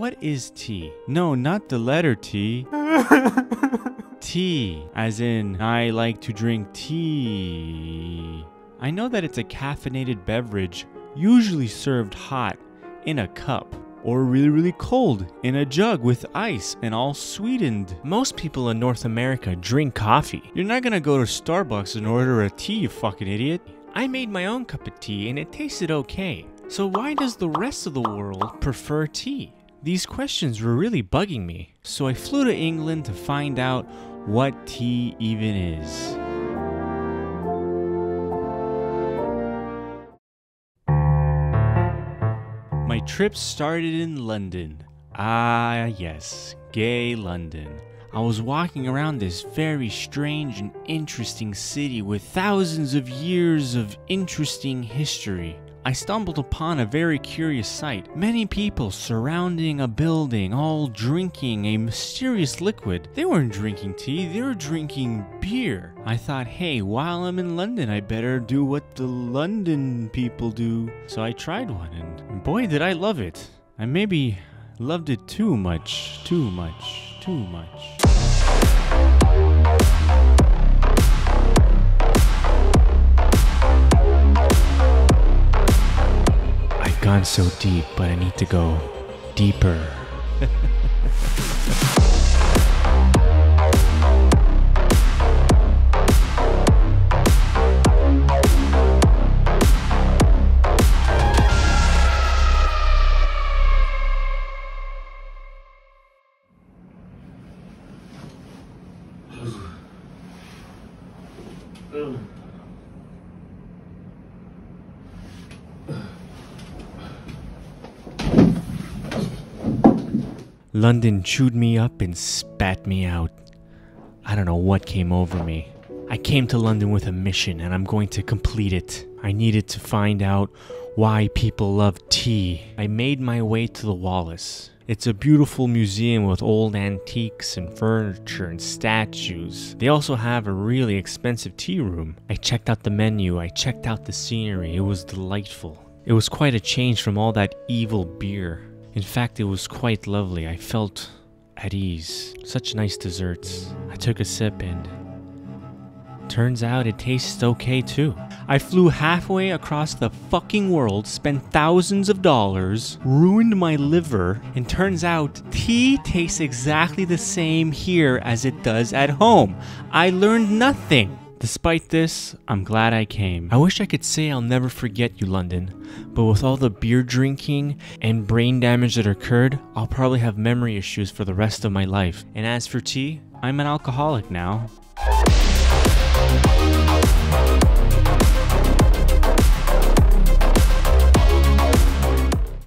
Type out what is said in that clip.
What is T? No, not the letter T. Tea, as in I like to drink tea. I know that it's a caffeinated beverage, usually served hot in a cup, or really, really cold in a jug with ice and all sweetened. Most people in North America drink coffee. You're not gonna go to Starbucks and order a tea, you fucking idiot. I made my own cup of tea and it tasted okay. So why does the rest of the world prefer tea? These questions were really bugging me. So I flew to England to find out what tea even is. My trip started in London. Ah yes, gay London. I was walking around this very strange and interesting city with thousands of years of interesting history. I stumbled upon a very curious sight. Many people surrounding a building, all drinking a mysterious liquid. They weren't drinking tea, they were drinking beer. I thought, hey, while I'm in London, I better do what the London people do. So I tried one and boy, did I love it. I maybe loved it too much. I've gone so deep, but I need to go deeper. London chewed me up and spat me out. I don't know what came over me. I came to London with a mission and I'm going to complete it. I needed to find out why people love tea. I made my way to the Wallace. It's a beautiful museum with old antiques and furniture and statues. They also have a really expensive tea room. I checked out the menu, I checked out the scenery, it was delightful. It was quite a change from all that evil beer. In fact, it was quite lovely. I felt at ease. Such nice desserts. I took a sip and turns out it tastes okay too. I flew halfway across the fucking world, spent thousands of dollars, ruined my liver, and turns out tea tastes exactly the same here as it does at home. I learned nothing. Despite this, I'm glad I came. I wish I could say I'll never forget you, London, but with all the beer drinking and brain damage that occurred, I'll probably have memory issues for the rest of my life. And as for tea, I'm an alcoholic now.